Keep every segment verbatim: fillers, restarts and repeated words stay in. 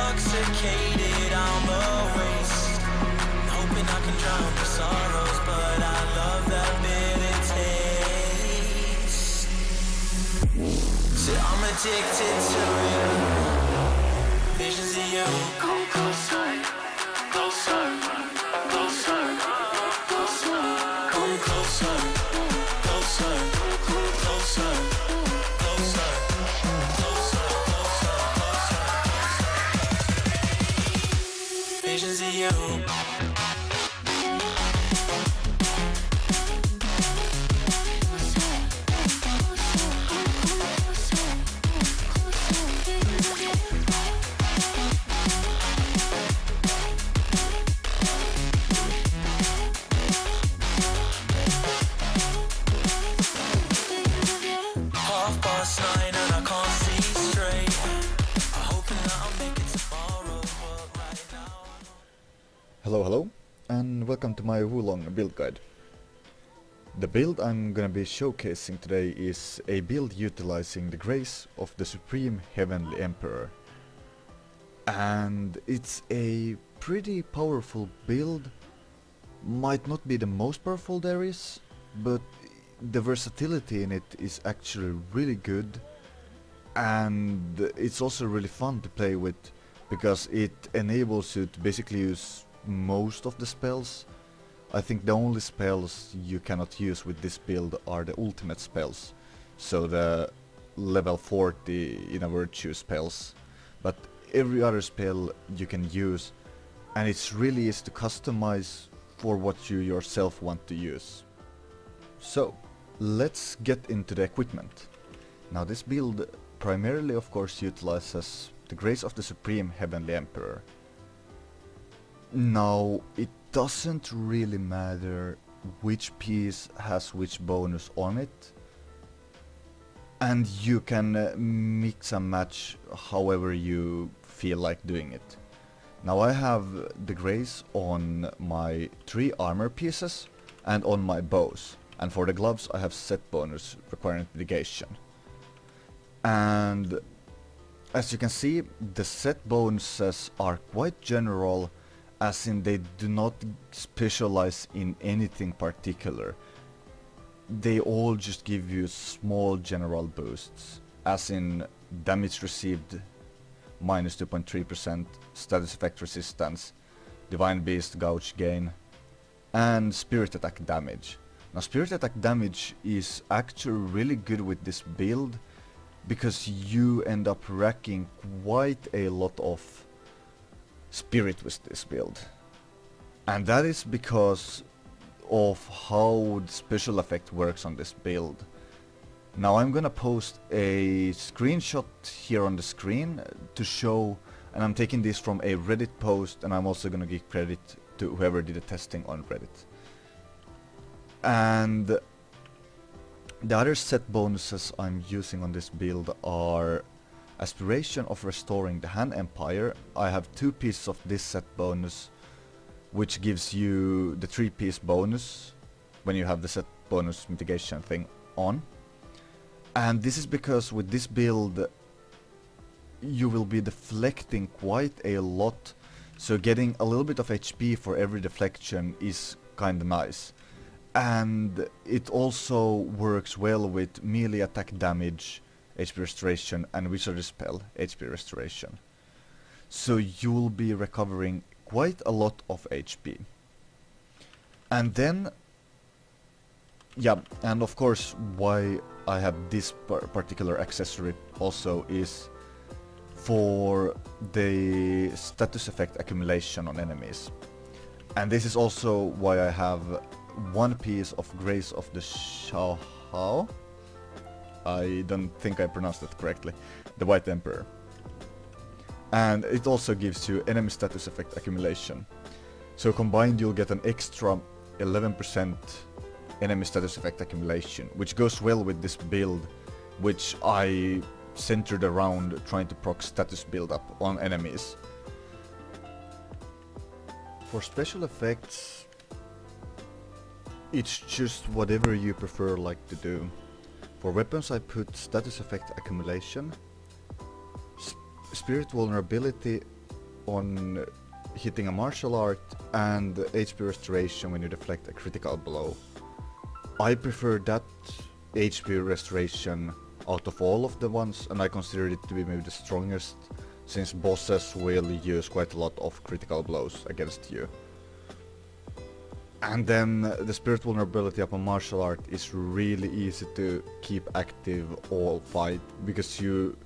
intoxicated, I'm a waste, hoping I can drown the sorrows, but I love that bitter taste. So I'm addicted to you, visions of you. Go closer, closer, closer, closer. Come closer, closer, closer, closer, closer, closer, closer. Visions of you. Hello, hello, and welcome to my Wo Long build guide. The build I'm gonna be showcasing today is a build utilizing the Grace of the Supreme Heavenly Emperor. And it's a pretty powerful build. Might not be the most powerful there is, but the versatility in it is actually really good. And it's also really fun to play with, because it enables you to basically use most of the spells. I think the only spells you cannot use with this build are the ultimate spells, so the level forty inner virtue spells, but every other spell you can use, and it's really easy to customize for what you yourself want to use. So let's get into the equipment. Now, this build primarily of course utilizes the Grace of the Supreme Heavenly Emperor. Now, it doesn't really matter which piece has which bonus on it, and you can uh, mix and match however you feel like doing it. Now, I have the Grace on my three armor pieces and on my bows, and for the gloves I have set bonus requiring mitigation. And as you can see, the set bonuses are quite general, as in they do not specialize in anything particular. They all just give you small general boosts, as in damage received minus two point three percent, status effect resistance, divine beast gouge gain, and spirit attack damage. Now, spirit attack damage is actually really good with this build, because you end up racking quite a lot of spirit with this build, and that is because of how the special effect works on this build. Now, I'm gonna post a screenshot here on the screen to show, and I'm taking this from a Reddit post, and I'm also gonna give credit to whoever did the testing on Reddit. And the other set bonuses I'm using on this build are Aspiration of Restoring the Han Empire. I have two pieces of this set bonus, which gives you the three piece bonus when you have the set bonus mitigation thing on. And this is because with this build you will be deflecting quite a lot, so getting a little bit of H P for every deflection is kinda nice. And it also works well with melee attack damage, H P restoration, and wizard spell H P restoration, so you'll be recovering quite a lot of H P. And then, yeah, and of course why I have this par particular accessory also is for the status effect accumulation on enemies, and this is also why I have one piece of Grace of the Shaohao. I don't think I pronounced that correctly, the White Emperor. And it also gives you enemy status effect accumulation, so combined you'll get an extra eleven percent enemy status effect accumulation, which goes well with this build, which I centered around trying to proc status build up on enemies. For special effects, it's just whatever you prefer like to do. For weapons, I put status effect accumulation, sp spirit vulnerability, on hitting a martial art and H P restoration when you deflect a critical blow. I prefer that H P restoration out of all of the ones, and I consider it to be maybe the strongest, since bosses will use quite a lot of critical blows against you. And then the spirit vulnerability upon martial art is really easy to keep active all fight, because you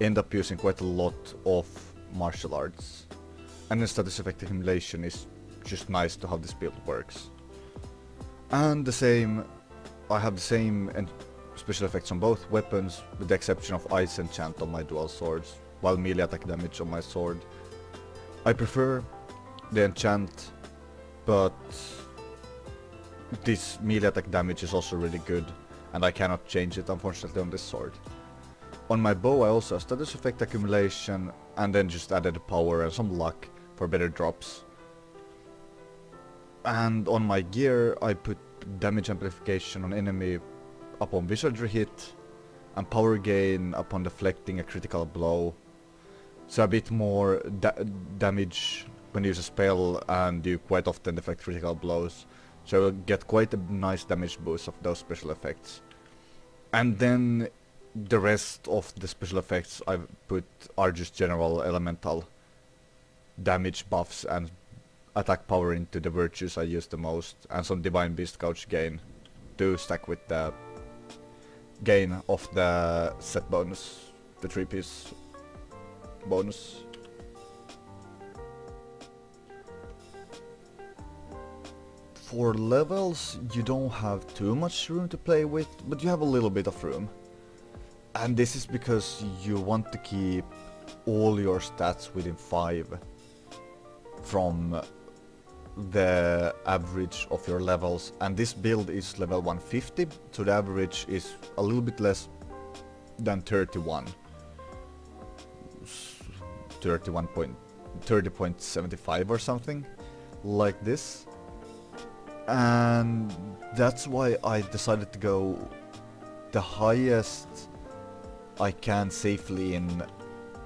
end up using quite a lot of martial arts. And then status effect accumulation is just nice to how this build works. And the same, I have the same and special effects on both weapons, with the exception of Ice Enchant on my dual swords, while melee attack damage on my sword. I prefer the enchant, but this melee attack damage is also really good, and I cannot change it unfortunately on this sword. On my bow I also have status effect accumulation, and then just added power and some luck for better drops. And on my gear I put damage amplification on enemy upon wizardry hit, and power gain upon deflecting a critical blow. So a bit more da damage when you use a spell, and you quite often deflect critical blows. So you'll get quite a nice damage boost of those special effects. And then the rest of the special effects I've put are just general elemental damage buffs and attack power into the virtues I use the most, and some divine beast couch gain to stack with the gain of the set bonus, the three piece bonus. For levels, you don't have too much room to play with, but you have a little bit of room. And this is because you want to keep all your stats within five from the average of your levels. And this build is level one fifty, so the average is a little bit less than thirty-one. thirty-one point thirty point seventy-five or something like this. And that's why I decided to go the highest I can safely in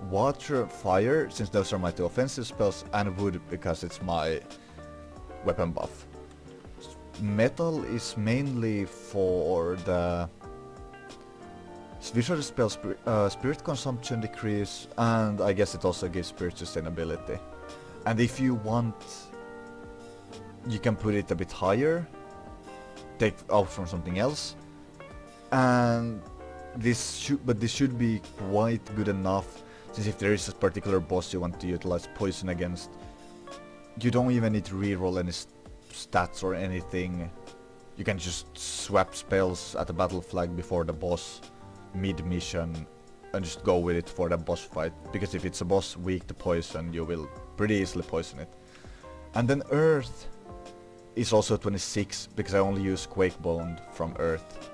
water, fire, since those are my two offensive spells, and wood because it's my weapon buff. Metal is mainly for the visual spell spir uh, spirit consumption decrease, and I guess it also gives spirit sustainability. And if you want, you can put it a bit higher, take out from something else, and this should, but this should be quite good enough, since if there is a particular boss you want to utilize poison against, you don't even need to reroll any st stats or anything. You can just swap spells at the battle flag before the boss mid-mission and just go with it for the boss fight, because if it's a boss weak to poison, you will pretty easily poison it. And then Earth is also twenty-six, because I only use Quakebound from Earth.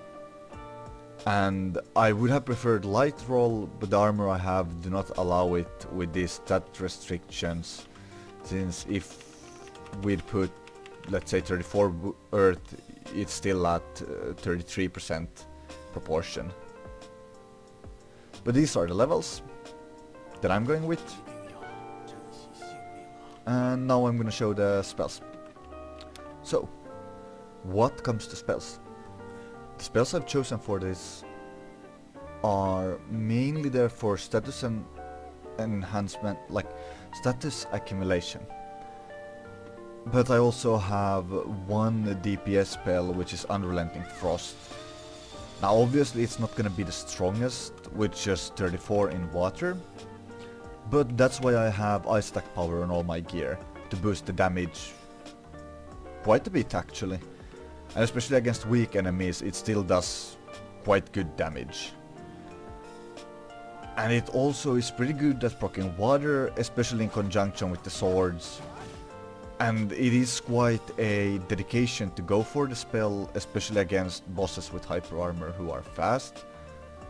And I would have preferred Light Roll, but the armor I have do not allow it with these stat restrictions, since if we'd put, let's say, thirty-four Earth, it's still at uh, thirty-three percent proportion. But these are the levels that I'm going with. And now I'm gonna show the spells. So, what comes to spells? The spells I've chosen for this are mainly there for status and enhancement, like status accumulation. But I also have one D P S spell, which is Unrelenting Frost. Now obviously it's not gonna be the strongest, which is thirty-four in water. But that's why I have ice attack power on all my gear, to boost the damage quite a bit actually. And especially against weak enemies, it still does quite good damage. And it also is pretty good at proccing water, especially in conjunction with the swords. And it is quite a dedication to go for the spell, especially against bosses with hyper armor who are fast.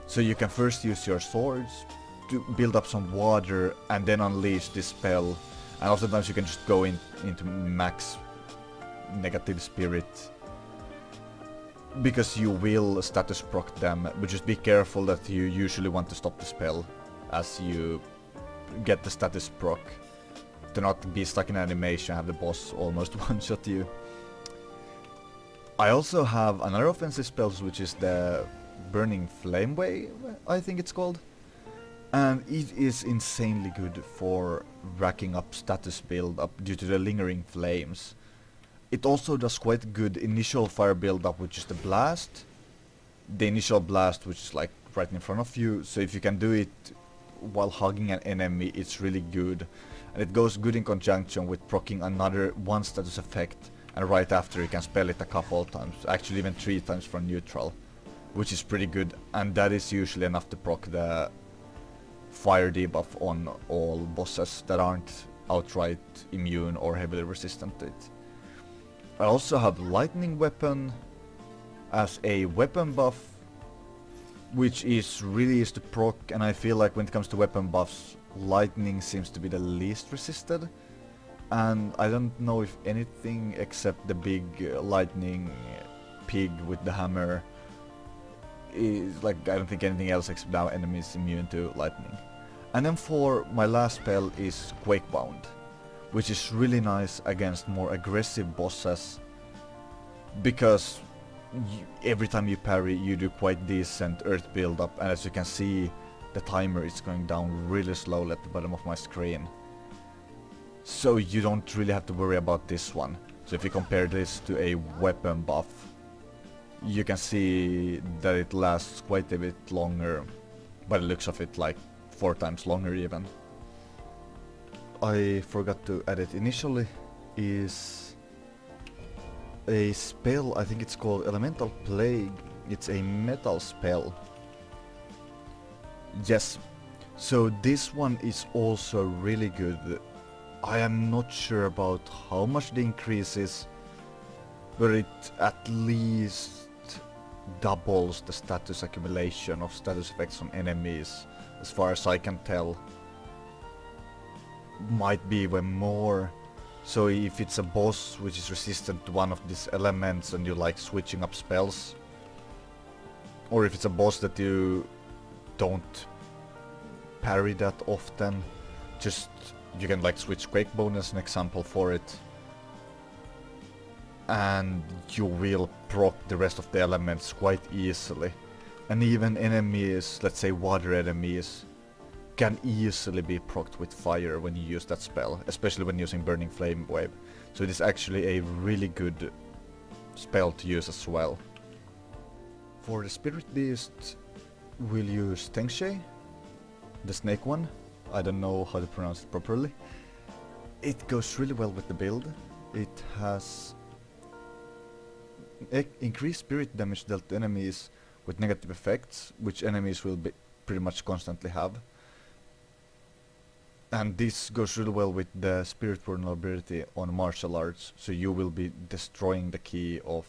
So you can first use your swords to build up some water and then unleash this spell, and oftentimes you can just go in into max negative spirit, because you will status proc them, but just be careful that you usually want to stop the spell as you get the status proc to not be stuck in animation, have the boss almost one-shot you. I also have another offensive spell, which is the Burning Flame Wave, I think it's called. And it is insanely good for racking up status build up due to the lingering flames. It also does quite good initial fire build up, which is the blast. The initial blast, which is like right in front of you, so if you can do it while hugging an enemy, it's really good. And it goes good in conjunction with proccing another one status effect, and right after you can spell it a couple times, actually even three times from neutral, which is pretty good, and that is usually enough to proc the fire debuff on all bosses that aren't outright immune or heavily resistant to it. I also have lightning weapon as a weapon buff, which is really easy to proc, and I feel like when it comes to weapon buffs, lightning seems to be the least resisted, and I don't know if anything except the big lightning pig with the hammer is like, I don't think anything else except now enemies immune to lightning. And then for my last spell is Quakebound, which is really nice against more aggressive bosses, because you, every time you parry you do quite decent earth build up, and as you can see the timer is going down really slowly at the bottom of my screen, so you don't really have to worry about this one. So if you compare this to a weapon buff, you can see that it lasts quite a bit longer, by the looks of it, like four times longer even. I forgot to add it initially, is a spell, I think it's called Elemental Plague. It's a metal spell. Yes, so this one is also really good. I am not sure about how much the increase is, but it at least doubles the status accumulation of status effects on enemies, as far as I can tell. Might be even more. So if it's a boss which is resistant to one of these elements and you like switching up spells, or if it's a boss that you don't parry that often, just you can like switch Quakebound as an example for it, and you will proc the rest of the elements quite easily. And even enemies, let's say water enemies, can easily be procced with fire when you use that spell, especially when using Burning Flame Wave. So it is actually a really good spell to use as well. For the Spirit Beast, we'll use Tengshe, the snake one. I don't know how to pronounce it properly. It goes really well with the build. It has increased spirit damage dealt to enemies with negative effects, which enemies will be pretty much constantly have. And this goes really well with the spirit vulnerability on martial arts, so you will be destroying the key of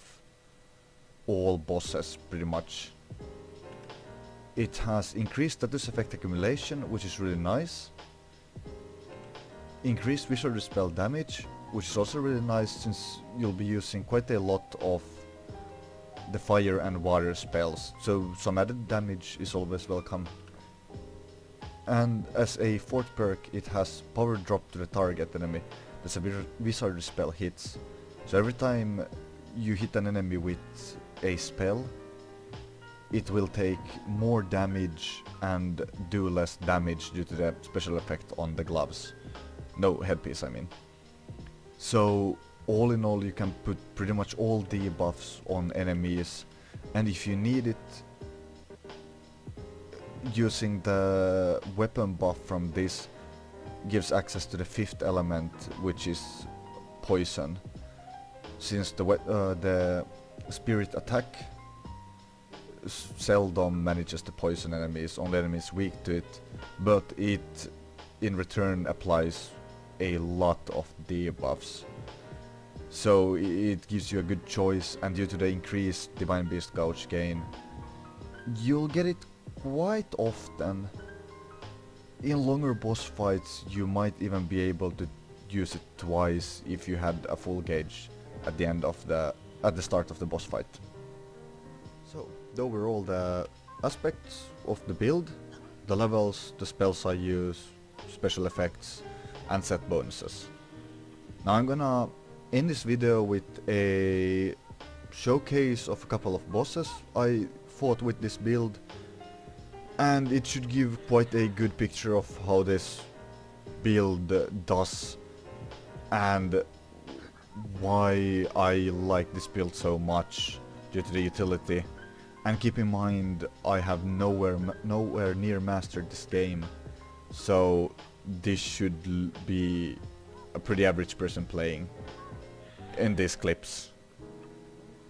all bosses pretty much. It has increased status effect accumulation, which is really nice. Increased wizardry spell damage, which is also really nice, since you'll be using quite a lot of the fire and water spells, so some added damage is always welcome. And as a fourth perk, it has power drop to the target enemy that's a wizard spell hits. So every time you hit an enemy with a spell, it will take more damage and do less damage due to the special effect on the gloves. No, headpiece I mean. So all in all, you can put pretty much all debuffs on enemies, and if you need it, using the weapon buff from this gives access to the fifth element, which is poison, since the, uh, the spirit attack seldom manages to poison enemies, only enemies weak to it, but it in return applies a lot of debuffs. So it gives you a good choice, and due to the increased Divine Beast gauge gain, you'll get it quite often. In longer boss fights you might even be able to use it twice if you had a full gauge at the end of the at the start of the boss fight. So those were all the aspects of the build, the levels, the spells I use, special effects, and set bonuses. Now I'm gonna end this video with a showcase of a couple of bosses I fought with this build, and it should give quite a good picture of how this build does and why I like this build so much due to the utility. And keep in mind, I have nowhere nowhere near mastered this game, so this should l be a pretty average person playing in these clips.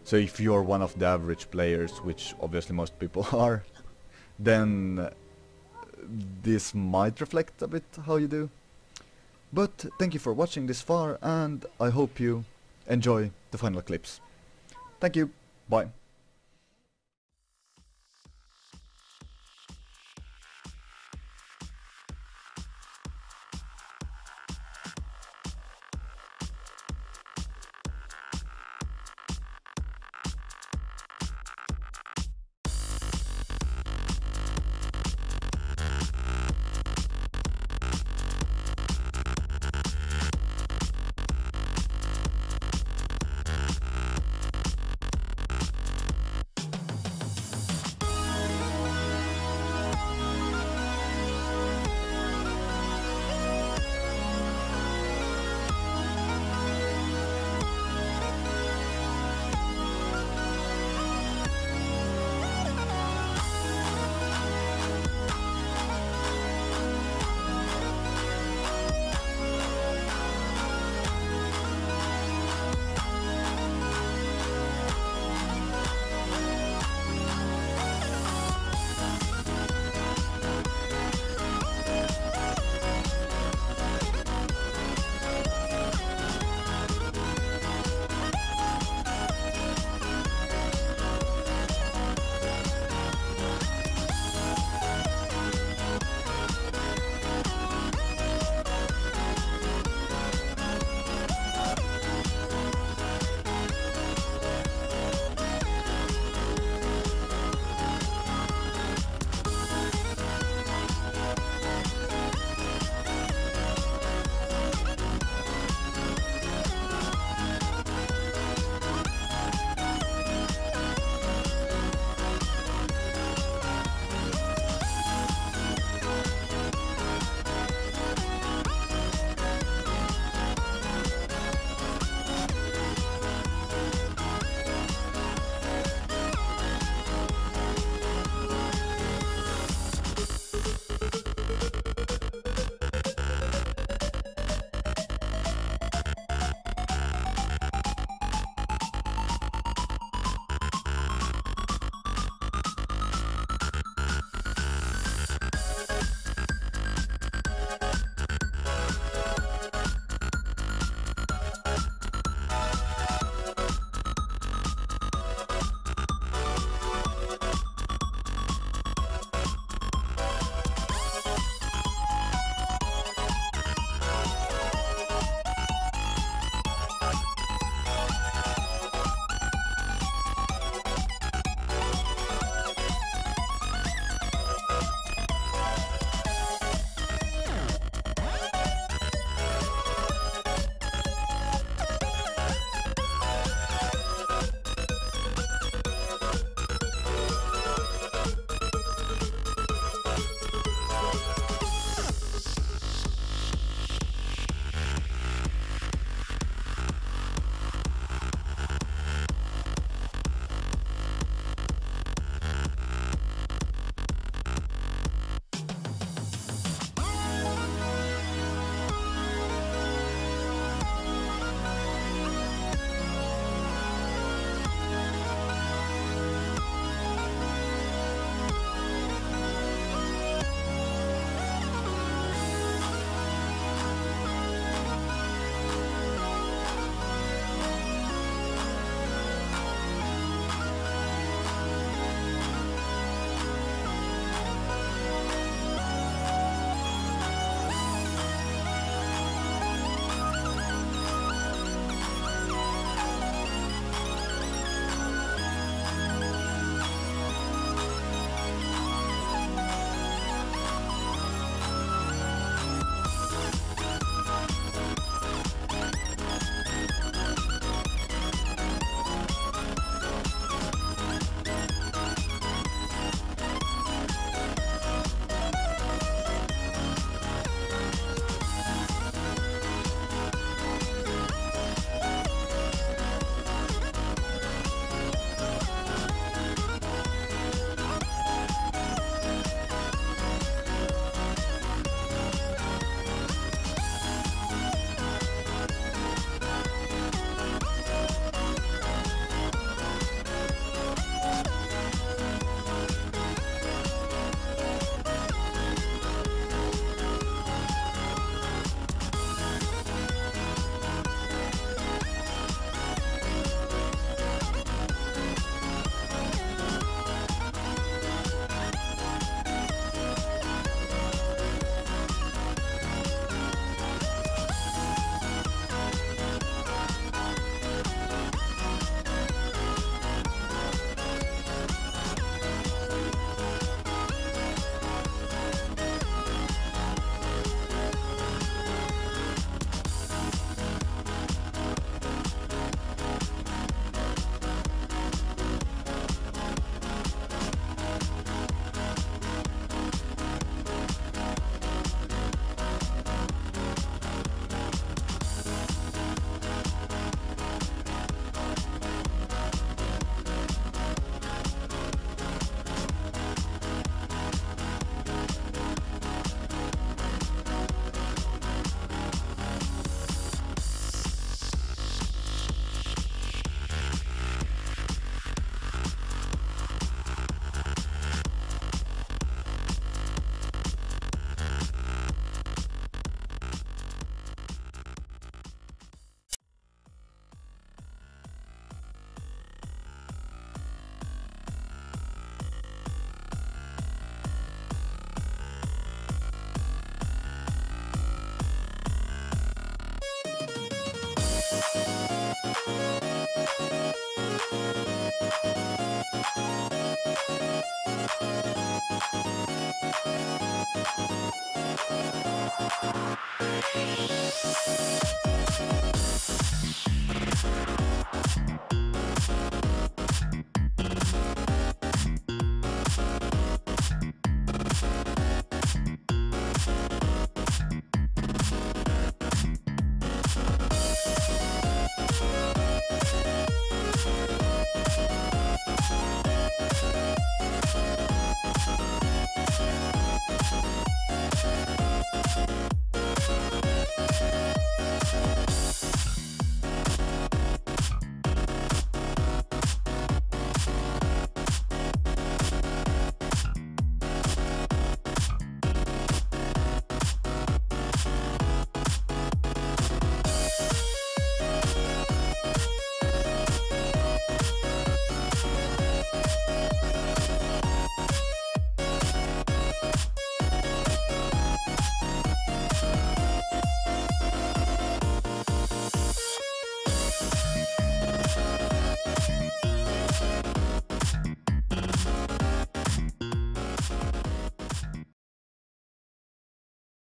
So if you're one of the average players, which obviously most people are, then this might reflect a bit how you do. But thank you for watching this far, and I hope you enjoy the final clips. Thank you, bye.